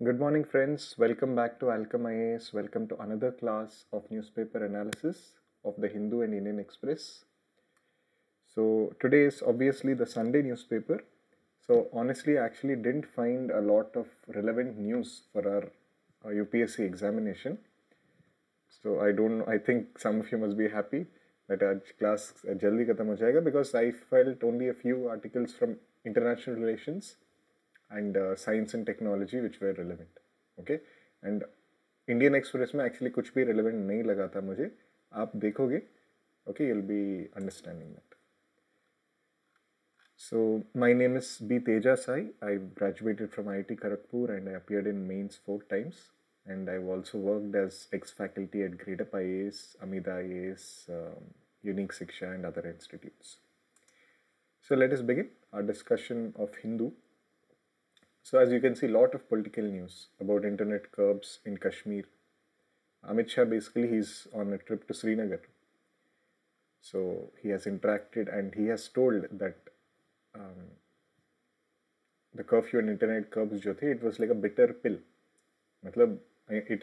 Good morning friends, welcome back to Alkem IAS, welcome to another class of newspaper analysis of the Hindu and Indian Express. So today is obviously the Sunday newspaper. So honestly I actually didn't find a lot of relevant news for our UPSC examination. So I think some of you must be happy that our class jaldi khatam ho jayega because I felt only a few articles from international relations and science and technology which were relevant, okay. And Indian Express में actually कुछ भी relevant नहीं लगा था मुझे, आप देखोगे, okay, you'll be understanding that. So my name is B. Teja Sai. I graduated from IIT Kharagpur and I appeared in mains 4 times. And I've also worked as ex-faculty at Greater Paise, Amida IAS, Unique Sikkha and other institutes. So let us begin our discussion of Hindu. So as you can see, a lot of political news about internet curbs in Kashmir. Amit Shah, basically, he's on a trip to Srinagar. So he has interacted and he has told that the curfew and internet curbs, it was like a bitter pill. It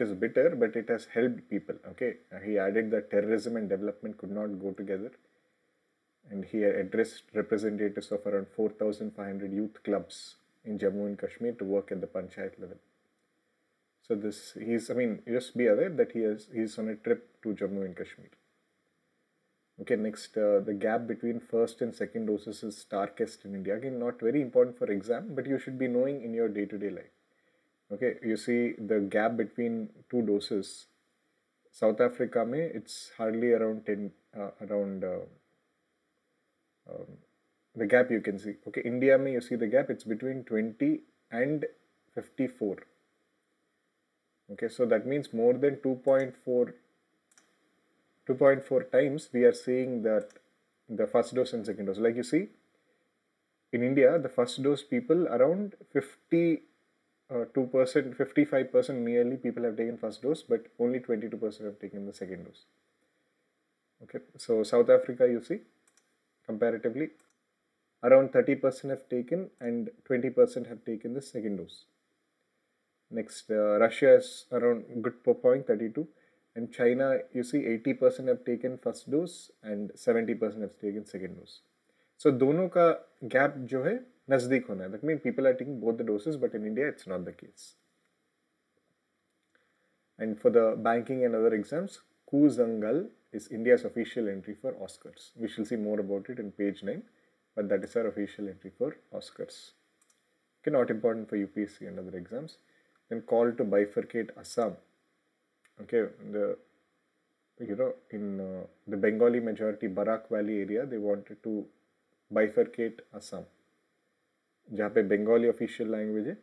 is bitter, but it has helped people. Okay, he added that terrorism and development could not go together. And he addressed representatives of around 4,500 youth clubs in Jammu and Kashmir to work at the panchayat level. So this, I mean, just be aware that he is on a trip to Jammu and Kashmir. Okay, next, the gap between first and second doses is starkest in India. Again, not very important for exam, but you should be knowing in your day-to-day life. Okay, you see the gap between 2 doses. South Africa, mein, it's hardly around 10, the gap you can see. Okay, India, mein, you see the gap, it's between 20 and 54. Okay, so that means more than 2.4 times we are seeing that the first dose and second dose. Like you see, in India, the first dose people around 55% nearly people have taken first dose, but only 22% have taken the second dose. Okay, so South Africa, you see, comparatively, around 30% have taken and 20% have taken the second dose. Next, Russia is around good per point, 32, and China, you see, 80% have taken first dose and 70% have taken second dose. So, दोनों का gap जो है नजदीक होना है. That means people are taking both the doses, but in India it's not the case. And for the banking and other exams, Koozhangal is India's official entry for Oscars. We shall see more about it in page 9, but that is our official entry for Oscars. Okay, not important for UPSC and other exams. Then call to bifurcate Assam. Okay, in the Bengali majority Barak Valley area, they wanted to bifurcate Assam. जहाँ पे Bengali official language है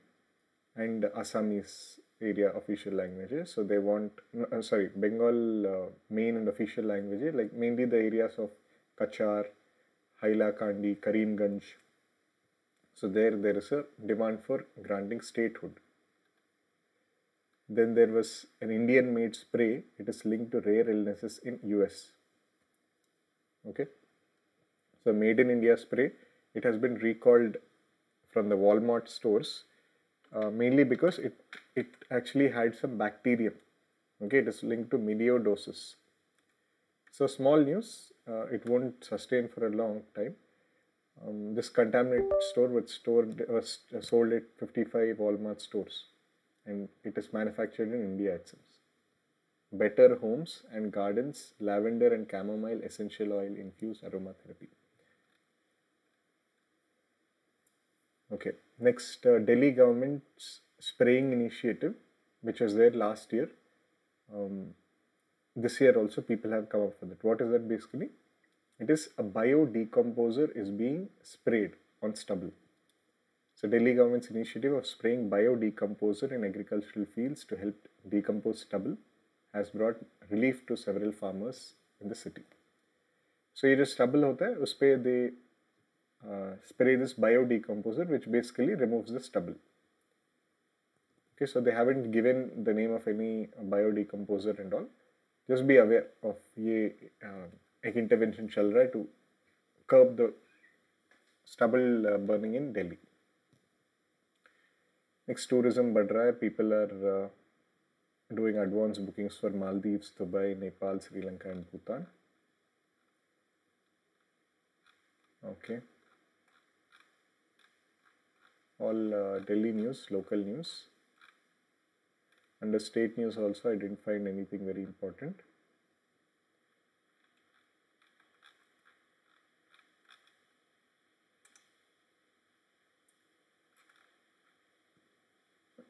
and Assamese area official language है, so they want, sorry, Bengal main and official language है, like mainly the areas of Kachar, Ailakaandi, Karimganj. So there is a demand for granting statehood. Then there was an Indian-made spray. It is linked to rare illnesses in US. Okay, so made in India spray. It has been recalled from the Walmart stores, mainly because it actually had some bacterium. Okay, it is linked to melioidosis. So small news, it won't sustain for a long time. This contaminated store was sold at 55 Walmart stores and it is manufactured in India itself. Better Homes and Gardens, Lavender and Chamomile Essential Oil Infused Aromatherapy. Okay, next, Delhi government's spraying initiative, which was there last year. This year also people have come up with it. What is that basically? It is a biodecomposer is being sprayed on stubble. So Delhi government's initiative of spraying biodecomposer in agricultural fields to help decompose stubble has brought relief to several farmers in the city. So ये जो stubble होता है उस पे they spray this biodecomposer, which basically removes the stubble. Okay, so they haven't given the name of any biodecomposer and all. Just be aware of ये एक intervention चल रहा है to curb the stubble burning in Delhi. Next, tourism बढ़ रहा है. People are doing advance bookings for Maldives, Dubai, Nepal, Sri Lanka and Bhutan. Okay. All Delhi news, local news. Under state news also I didn't find anything very important.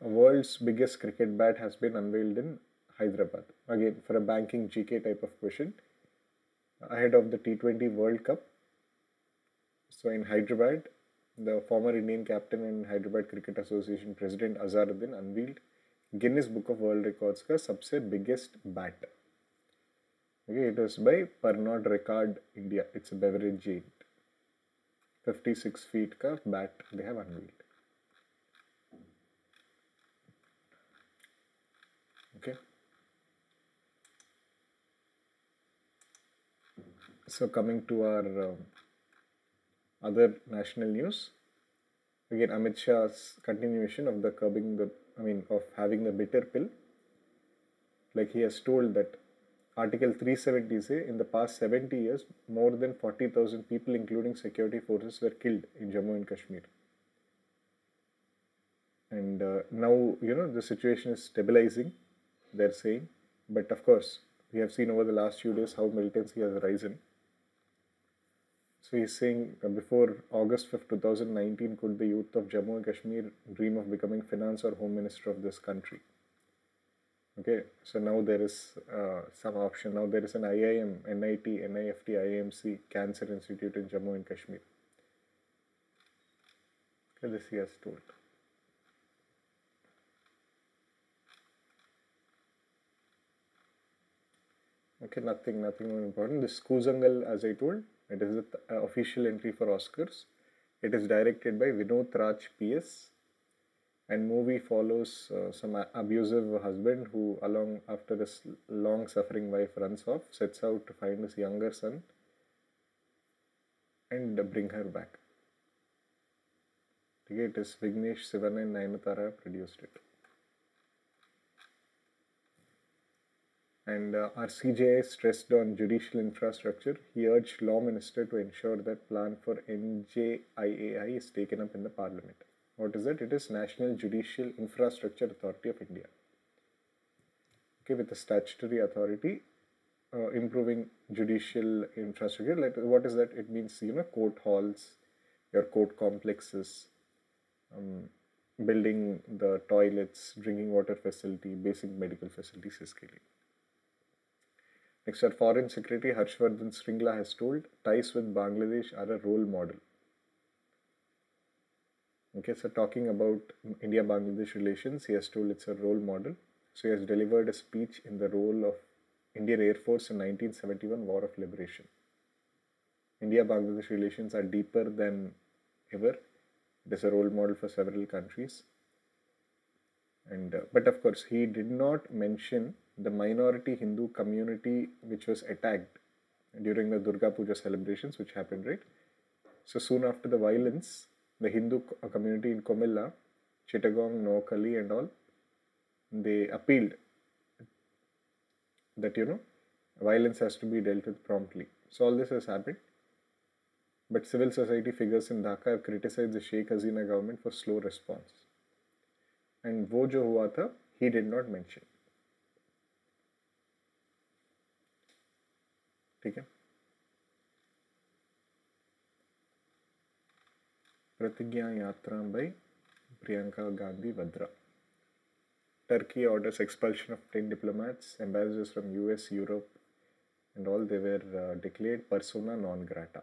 World's biggest cricket bat has been unveiled in Hyderabad. Again, for a banking GK type of question, ahead of the T20 World Cup. So in Hyderabad, the former Indian captain and Hyderabad Cricket Association President Azharuddin unveiled Guinness Book of World Records ka सबसे biggest bat. Okay, it was by Pernod Ricard India. It's a beverage giant. 56 feet ka bat they have unveiled. Okay. So coming to our other national news, again Amit Shah's continuation of the having the bitter pill. Like he has told that Article 370 say in the past 70 years more than 40,000 people including security forces were killed in Jammu and Kashmir. And now the situation is stabilizing, they're saying, but of course we have seen over the last few days how militancy has risen. So he's saying before August 5th, 2019, could the youth of Jammu and Kashmir dream of becoming finance or home minister of this country? Okay, so now there is some option. Now there is an IIM, NIT, NAFT, IIMC Cancer Institute in Jammu and Kashmir. Okay, this he has told. Okay, nothing more important. This Koozhangal, as I told, it is the official entry for Oscars. It is directed by Vinod Raj P.S. And movie follows some abusive husband who, along after his long-suffering wife runs off, sets out to find his younger son and bring her back. Okay, it is Vignesh Sivan and Nayanthara produced it. And our CJI stressed on judicial infrastructure. He urged Law Minister to ensure that plan for NJIAI is taken up in the Parliament. What is that? It is National Judicial Infrastructure Authority of India. Okay, with the statutory authority improving judicial infrastructure. Like, what is that? It means, court halls, your court complexes, building the toilets, drinking water facility, basic medical facilities. Next, our Foreign Secretary Harshvardhan Sringla has told ties with Bangladesh are a role model. Okay, so talking about India-Bangladesh relations, he has told it's a role model. So he has delivered a speech in the role of Indian Air Force in 1971 War of Liberation. India-Bangladesh relations are deeper than ever. It is a role model for several countries. And but of course, he did not mention the minority Hindu community which was attacked during the Durga Puja celebrations which happened, right? So soon after the violence, the Hindu community in Komilla, Chittagong, Noakhali and all, they appealed that, violence has to be dealt with promptly. So all this has happened. But civil society figures in Dhaka have criticized the Sheikh Hasina government for slow response. And wo jo hua tha, he did not mention. ठीक है, प्रतिज्ञा यात्रा by Priyanka Gandhi Vadra. Turkey orders expulsion of 10 diplomats, ambassadors from US, Europe and all. They were declared persona non grata.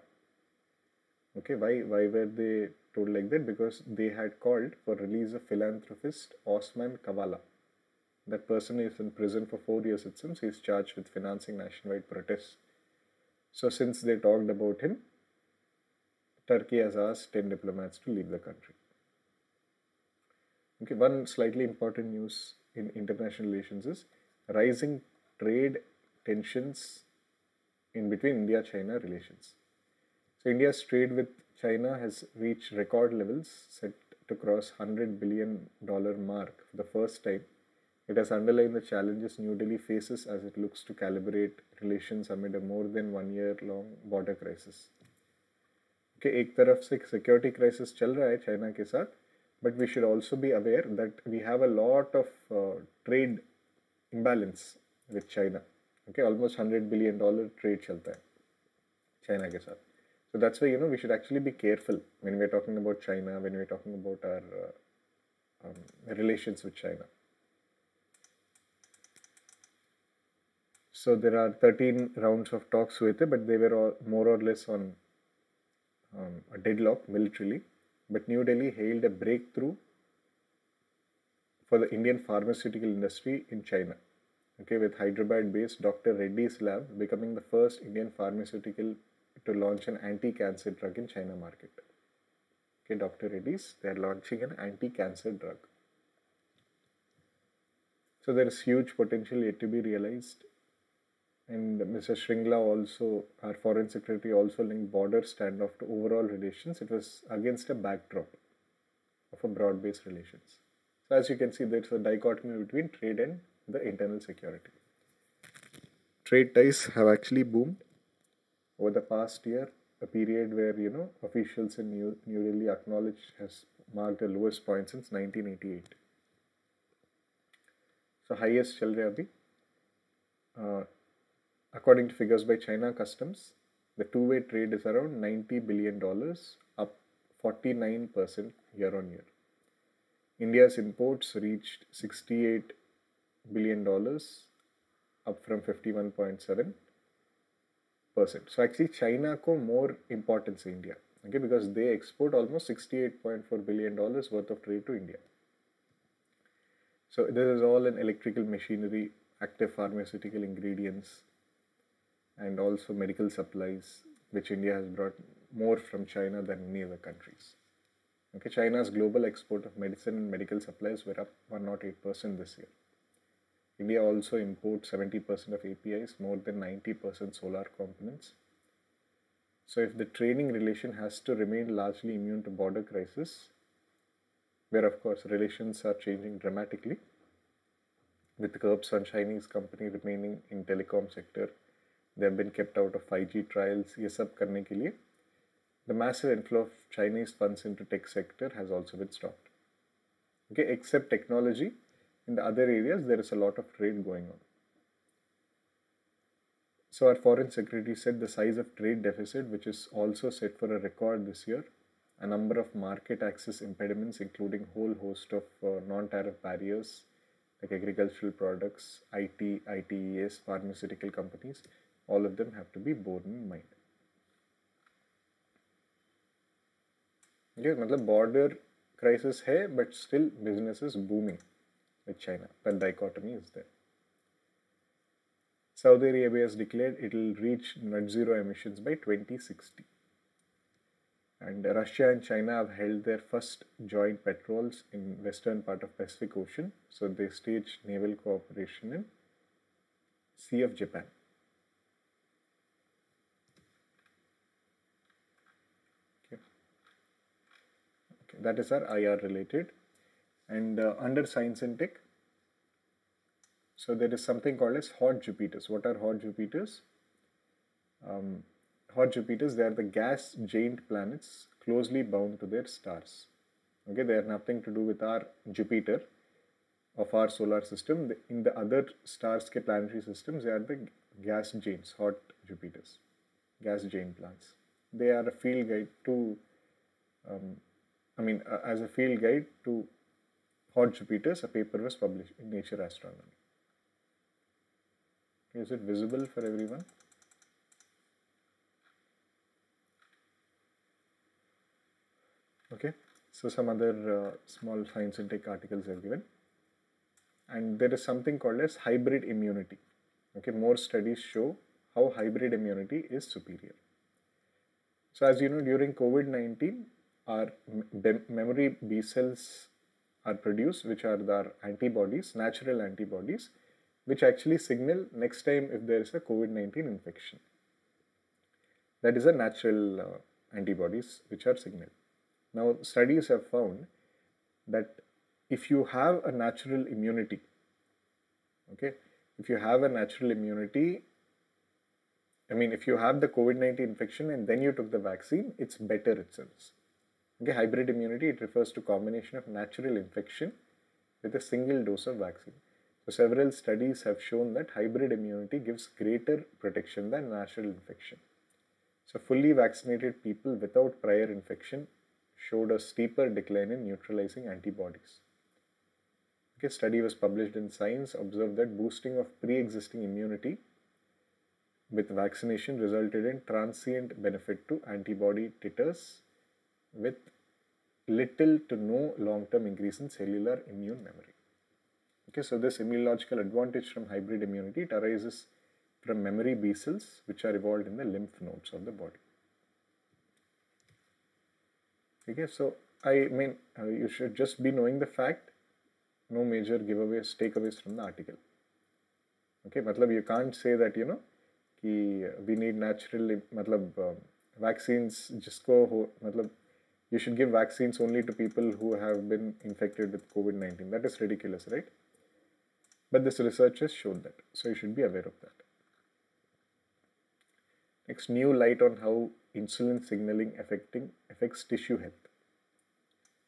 Okay, why were they told like that? Because they had called for release of philanthropist Osman Kavala. That person is in prison for 4 years it seems. He is charged with financing nationwide protests. So since they talked about him, Turkey has asked 10 diplomats to leave the country. Okay, one slightly important news in international relations is rising trade tensions in between India-China relations. So India's trade with China has reached record levels set to cross $100 billion mark for the first time, it has underlined the challenges New Delhi faces as it looks to calibrate relations amid a more than 1 year long border crisis. Okay, एक तरफ से security crisis चल रहा है China के साथ, but we should also be aware that we have a lot of trade imbalance with China. Okay, almost $100 billion trade चलता है China के साथ. So that's why, you know, we should actually be careful when we are talking about China, when we are talking about our relations with China. So there are 13 rounds of talks हुए थे, but they were all more or less on a deadlock militarily. But New Delhi hailed a breakthrough for the Indian pharmaceutical industry in China. Okay, with Hyderabad-based Dr. Reddy's lab becoming the first Indian pharmaceutical to launch an anti-cancer drug in China market. Okay, Dr. Reddy's, they are launching an anti-cancer drug. So there is huge potential yet to be realized. And Mr. Shringla also, our foreign secretary, also linked border standoff to overall relations. It was against a backdrop of a broad-based relations. So as you can see, there is a dichotomy between trade and the internal security. Trade ties have actually boomed over the past year, a period where, you know, officials in New Delhi acknowledged has marked the lowest point since 1988. So highest chal raha abhi. According to figures by China Customs, the two-way trade is around $90 billion, up 49% year on year. India's imports reached $68 billion, up from 51.7%. So actually China ko more importance in India, okay, because they export almost $68.4 billion worth of trade to India. So this is all in electrical machinery, active pharmaceutical ingredients, and also medical supplies, which India has brought more from China than any other countries. Okay, China's global export of medicine and medical supplies were up 108% this year. India also imports 70% of APIs, more than 90% solar components. So if the trading relation has to remain largely immune to border crisis, where of course relations are changing dramatically, with curbs on Chinese companies remaining in telecom sector, they have been kept out of 5G trials, ये सब करने के लिए, the massive inflow of Chinese funds into tech sector has also been stopped. Okay, except technology, in the other areas there is a lot of trade going on. So our foreign secretary said the size of trade deficit, which is also set for a record this year, a number of market access impediments including whole host of non-tariff barriers like agricultural products, IT, ITES, pharmaceutical companies, all of them have to be borne in mind. Okay, मतलब border crisis है, but still business is booming with China. That dichotomy is there. Saudi Arabia has declared it will reach net zero emissions by 2060. And Russia and China have held their first joint patrols in western part of Pacific Ocean. So they staged naval cooperation in Sea of Japan. That is our IR related. And under science and tech, so there is something called as hot Jupiters. What are hot Jupiters? Hot Jupiters, they are the gas giant planets closely bound to their stars. Okay, they are nothing to do with our Jupiter of our solar system. In the other stars ke planetary systems, they are the gas giants, hot Jupiters, gas giant planets. They are a field guide to as a field guide to hot Jupiters, a paper was published in Nature Astronomy. Is it visible for everyone? Okay, so some other small science and tech articles are given. And there is something called as hybrid immunity. Okay, more studies show how hybrid immunity is superior. So as you know, during COVID-19, our memory B cells are produced, which are the antibodies, natural antibodies, which actually signal next time if there is a COVID-19 infection. That is a natural antibodies which are signaled. Now, studies have found that if you have a natural immunity, okay, if you have a natural immunity, I mean, if you have the COVID-19 infection and then you took the vaccine, it's better itself. Okay, hybrid immunity, it refers to combination of natural infection with a single dose of vaccine. So several studies have shown that hybrid immunity gives greater protection than natural infection. So fully vaccinated people without prior infection showed a steeper decline in neutralizing antibodies. Okay, study was published in Science, observed that boosting of pre-existing immunity with vaccination resulted in transient benefit to antibody titers with little to no long-term increase in cellular immune memory. Okay, so this immunological advantage from hybrid immunity, it arises from memory B cells which are evolved in the lymph nodes of the body. Okay, so I mean, you should just be knowing the fact, no major giveaways, takeaways from the article. Okay, matlab you can't say that, you know, ki we need naturally, matlab vaccines, you should give vaccines only to people who have been infected with COVID-19. That is ridiculous, right? But this research has shown that. So you should be aware of that. Next, new light on how insulin signaling affects tissue health.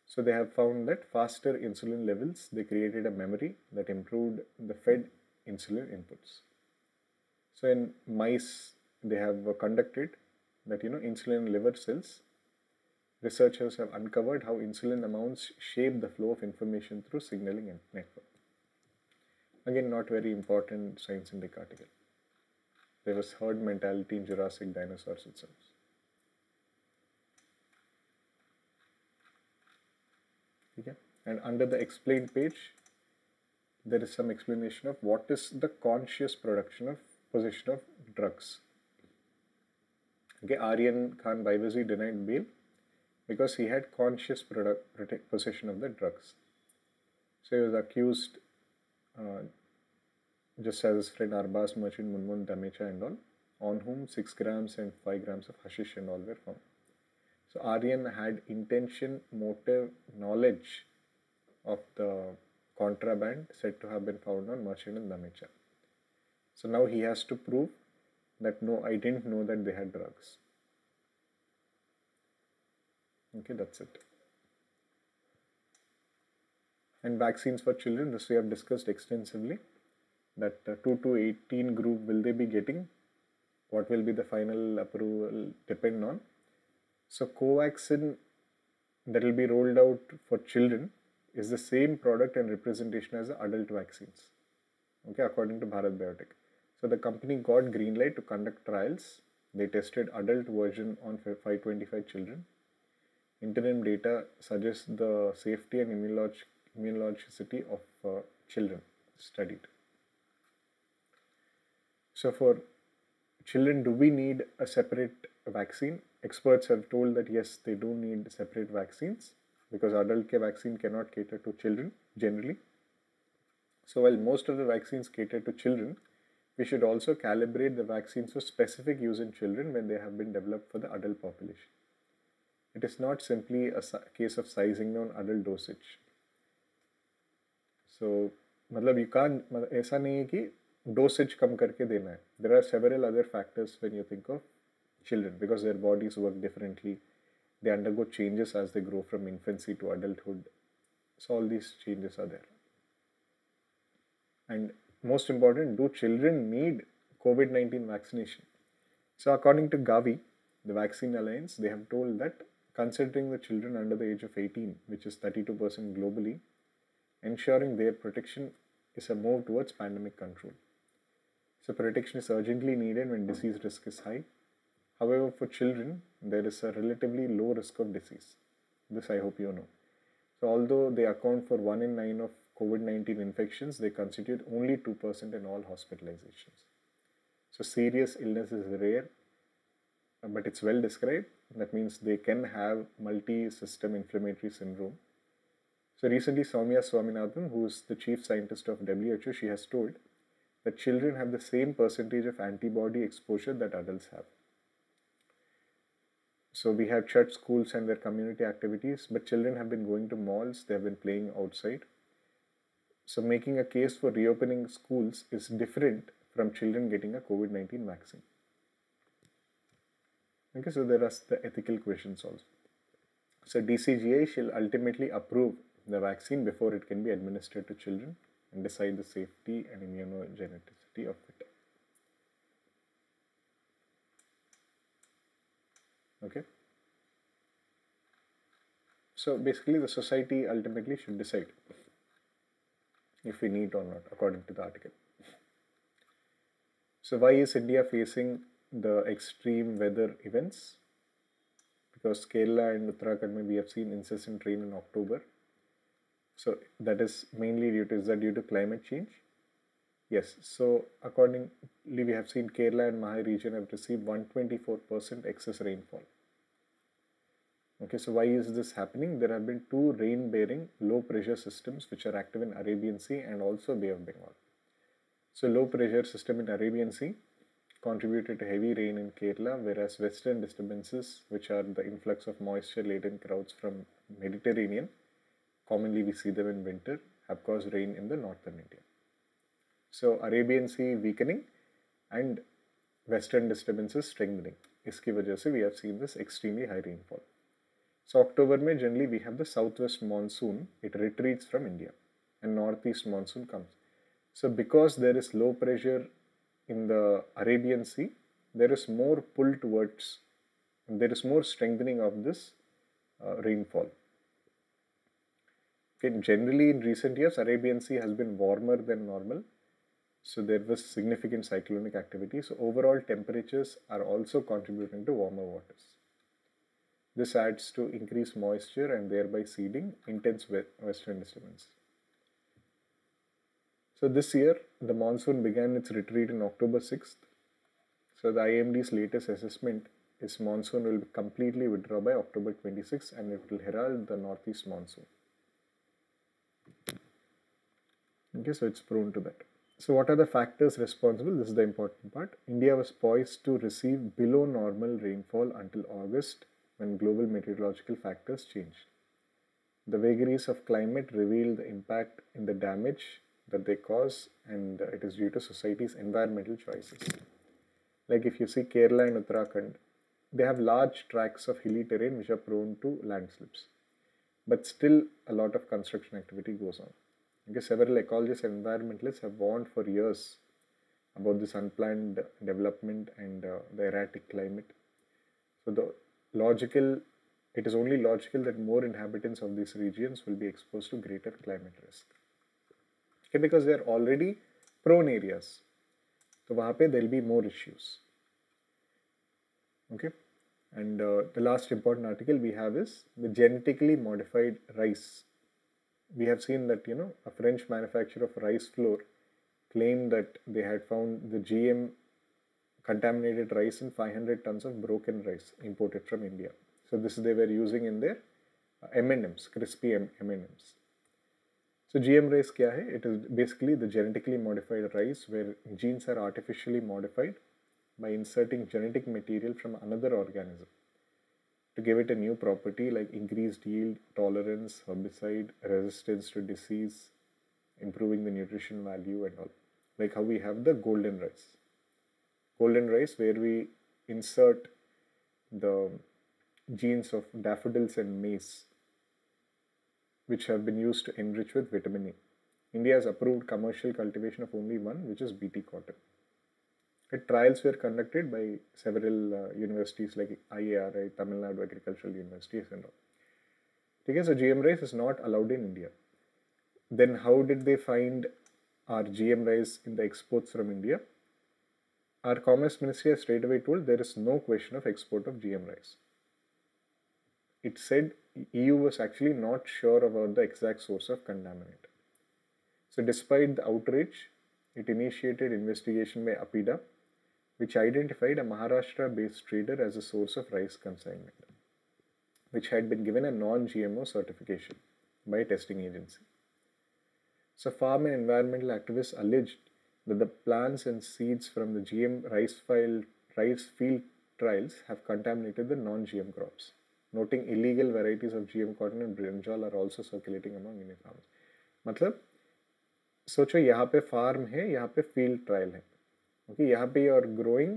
So they have found that faster insulin levels, they created a memory that improved the fed insulin inputs. So in mice, they have conducted that, you know, insulin liver cells. Researchers have uncovered how insulin amounts shape the flow of information through signaling and network. Again, not very important Science Indic article. There was herd mentality in Jurassic dinosaurs itself. Okay. And under the explain page, there is some explanation of what is the conscious production of possession of drugs. Okay, Aryan Khan Baiwazi denied bail because he had conscious possession of the drugs. So he was accused, just as his friend Arbaz, Merchant, Munmun, Damecha and all, on whom 6 grams and 5 grams of hashish and all were found. So Aryan had intention, motive, knowledge of the contraband said to have been found on Merchant and Damecha. So now he has to prove that no, I didn't know that they had drugs. Okay, that's it. And vaccines for children, this we have discussed extensively. That 2 to 18 group will they be getting? What will be the final approval depend on? So Covaxin that will be rolled out for children is the same product and representation as the adult vaccines. Okay, according to Bharat Biotech. So the company got green light to conduct trials. They tested adult version on 525 children. Interim data suggests the safety and immunologicity of children studied. So for children, do we need a separate vaccine? Experts have told that yes, they do need separate vaccines because adult vaccine cannot cater to children generally. So while most of the vaccines cater to children, we should also calibrate the vaccines for specific use in children when they have been developed for the adult population. It is not simply a case of sizing down adult dosage. So, you can't, ऐसा नहीं है कि dosage कम करके देना है. There are several other factors when you think of children because their bodies work differently. They undergo changes as they grow from infancy to adulthood. So all these changes are there. And most important, do children need COVID-19 vaccination? So according to Gavi, the Vaccine Alliance, they have told that considering the children under the age of 18, which is 32% globally, ensuring their protection is a move towards pandemic control. So protection is urgently needed when disease risk is high. However, for children, there is a relatively low risk of disease. This I hope you know. So although they account for 1 in 9 of COVID-19 infections, they constitute only 2% in all hospitalizations. So serious illness is rare, but it's well described. That means they can have multi-system inflammatory syndrome. So recently, Soumya Swaminathan, who is the chief scientist of WHO, she has told that children have the same percentage of antibody exposure that adults have. So we have shut schools and their community activities, but children have been going to malls, they have been playing outside. So making a case for reopening schools is different from children getting a COVID-19 vaccine. Okay, so there are the ethical questions also. So DCGI shall ultimately approve the vaccine before it can be administered to children and decide the safety and immunogenicity of it. Okay. So basically the society ultimately should decide if we need or not according to the article. So why is India facing the extreme weather events? Because Kerala and Uttarakhand, we have seen incessant rain in October. So that is mainly due to, is that due to climate change? Yes. So accordingly, we have seen Kerala and Mahi region have received 124% excess rainfall. Okay, so why is this happening? There have been two rain-bearing low-pressure systems which are active in Arabian Sea and also Bay of Bengal. So low-pressure system in Arabian Sea contributed to heavy rain in Kerala, whereas western disturbances, which are the influx of moisture-laden clouds from Mediterranean, commonly we see them in winter, have caused rain in the northern India. So Arabian Sea weakening and western disturbances strengthening. Iski wajah se we have seen this extremely high rainfall. So October mein generally we have the southwest monsoon. It retreats from India and northeast monsoon comes. So because there is low pressure in the Arabian Sea, there is more pull towards, there is more strengthening of this rainfall. Okay, generally in recent years, Arabian Sea has been warmer than normal. So there was significant cyclonic activity. So overall temperatures are also contributing to warmer waters. This adds to increased moisture and thereby seeding intense western disturbance. So this year, the monsoon began its retreat on October 6th. So the IMD's latest assessment is monsoon will completely withdraw by October 26th and it will herald the northeast monsoon. Okay, so it's prone to that. So what are the factors responsible? This is the important part. India was poised to receive below normal rainfall until August when global meteorological factors changed. The vagaries of climate reveal the impact in the damage that they cause, and it is due to society's environmental choices. Like if you see Kerala and Uttarakhand, they have large tracts of hilly terrain which are prone to landslips. But still a lot of construction activity goes on. Okay, several ecologists and environmentalists have warned for years about this unplanned development and the erratic climate. So it is only logical that more inhabitants of these regions will be exposed to greater climate risk. Okay, because they are already prone areas. So there will be more issues. Okay, and the last important article we have is the genetically modified rice. We have seen that, you know, a French manufacturer of rice flour claimed that they had found the GM contaminated rice in 500 tons of broken rice imported from India. So this they were using in their M&Ms, crispy M&Ms. So GM rice kya hai? It is basically the genetically modified rice where genes are artificially modified by inserting genetic material from another organism to give it a new property like increased yield, tolerance, herbicide, resistance to disease, improving the nutrition value and all. Like how we have the golden rice. Golden rice where we insert the genes of daffodils and maize which have been used to enrich with vitamin E. India has approved commercial cultivation of only one, which is BT cotton. Trials were conducted by several universities like IARI, Tamil Nadu Agricultural Universities and all. Okay, so GM rice is not allowed in India. Then how did they find our GM rice in the exports from India? Our Commerce Ministry has straight away told there is no question of export of GM rice. It said EU was actually not sure about the exact source of contaminant. So despite the outrage, it initiated investigation by Amida, which identified a Maharashtra-based trader as a source of rice consignment, which had been given a non-GMO certification by a testing agency. So farm and environmental activists alleged that the plants and seeds from the GM rice field trials have contaminated the non-GM crops. Noting illegal varieties of GM cotton and brinjal are also circulating among Indian farmers. मतलब सोचो यहाँ पे farm है, यहाँ पे field trial है, okay, यहाँ पे you are growing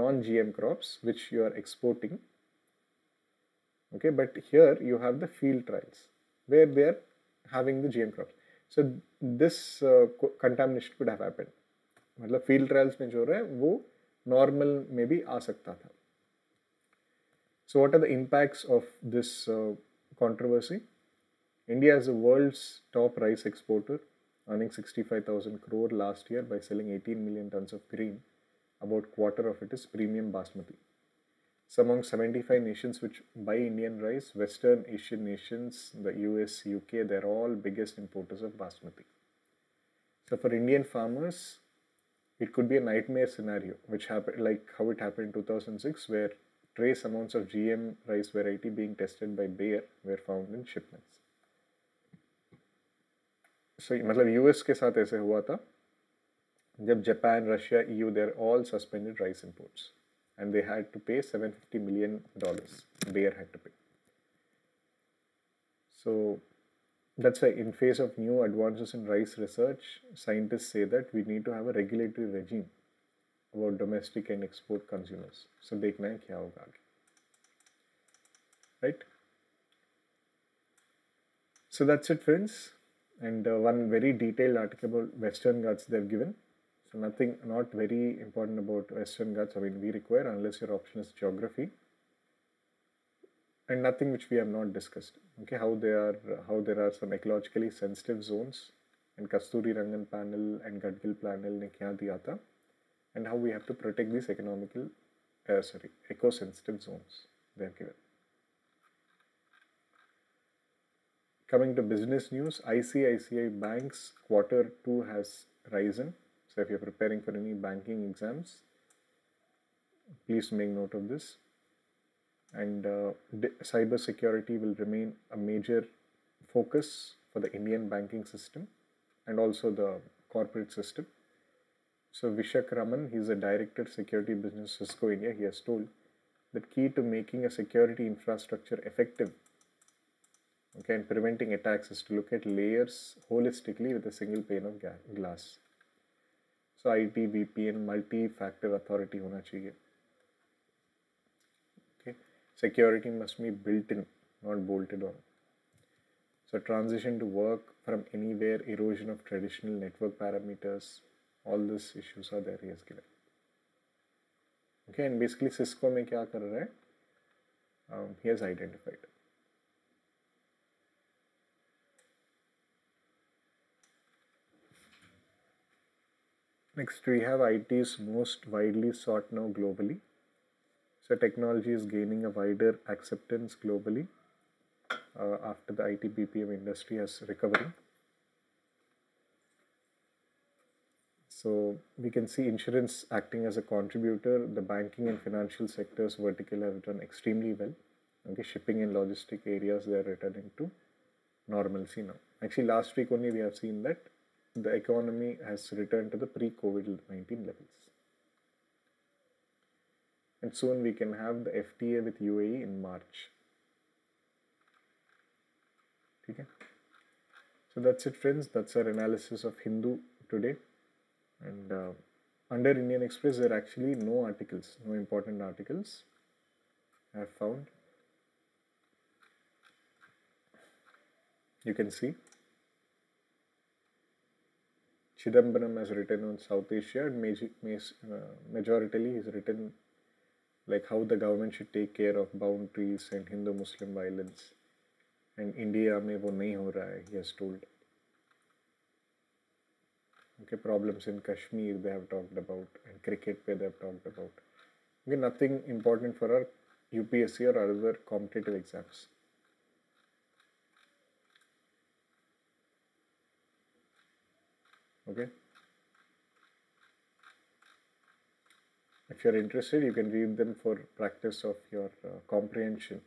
non GM crops which you are exporting, okay, but here you have the field trials where they are having the GM crops. So this contamination could have happened. मतलब field trials में जो रहा है वो normal में भी आ सकता था. So what are the impacts of this controversy? India is the world's top rice exporter, earning 65,000 crore last year by selling 18 million tons of grain. About quarter of it is premium basmati. So among 75 nations which buy Indian rice, Western Asian nations, the US, UK, they're all biggest importers of basmati. So for Indian farmers, it could be a nightmare scenario, which happened like how it happened in 2006, where trace amounts of GM rice variety being tested by Bayer were found in shipments. So, मतलब US के साथ ऐसे हुआ था जब Japan, Russia, EU they all suspended rice imports and they had to pay $750 million. Bayer had to pay. So that's why in face of new advances in rice research, scientists say that we need to have a regulatory regime about domestic and export consumers. So देखना है क्या होगा आगे, right? So that's it, friends. And one very detailed article about Western Ghats they've given. So nothing, not very important about Western Ghats. I mean, we require unless your option is geography. And nothing which we have not discussed. Okay, how there are some ecologically sensitive zones, and Kasturi Rangan panel and Gadgil panel ने क्या दिया था, and how we have to protect these eco-sensitive zones they have given. Coming to business news, ICICI Bank's quarter 2 has risen. So if you're preparing for any banking exams, please make note of this. And cyber security will remain a major focus for the Indian banking system and also the corporate system. So Vishak Raman, he is a director of security business Cisco India. He has told that key to making a security infrastructure effective, okay, and preventing attacks is to look at layers holistically with a single pane of glass. So IT, VPN, multi-factor authority hona chahiye. Okay, security must be built in, not bolted on. So transition to work from anywhere, erosion of traditional network parameters. All these issues are there, he has given. Okay, and basically Cisco में क्या कर रहा है? He has identified. Next, we have IT's most widely sought now globally. So technology is gaining a wider acceptance globally after the IT BPM industry has recovered. So we can see insurance acting as a contributor. The banking and financial sectors vertical have done extremely well. Okay, shipping and logistic areas, they are returning to normalcy now. Actually, last week only we have seen that the economy has returned to the pre-COVID-19 levels. And soon we can have the FTA with UAE in March. Okay. So that's it, friends. That's our analysis of Hindu today. And under Indian Express, there are actually no articles, no important articles I have found. You can see Chidambaram has written on South Asia, and majoritarily he's written like how the government should take care of boundaries and Hindu-Muslim violence. And India mein wo nahi ho raha hai, he has told. Okay, problems in Kashmir they have talked about, and cricket they have talked about. Okay, nothing important for our UPSC or other competitive exams. Okay. If you are interested, you can read them for practice of your comprehension.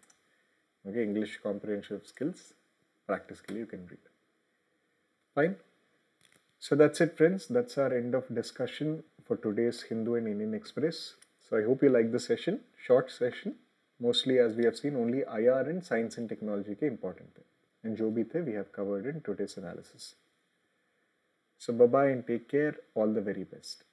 Okay, English comprehensive skills. Practically, you can read. Fine. So that's it, friends. That's our end of discussion for today's Hindu and Indian Express. So I hope you like this session, short session, mostly as we have seen only IR and science and technology ke important the. And jo bhi the we have covered in today's analysis. So bye-bye and take care, all the very best.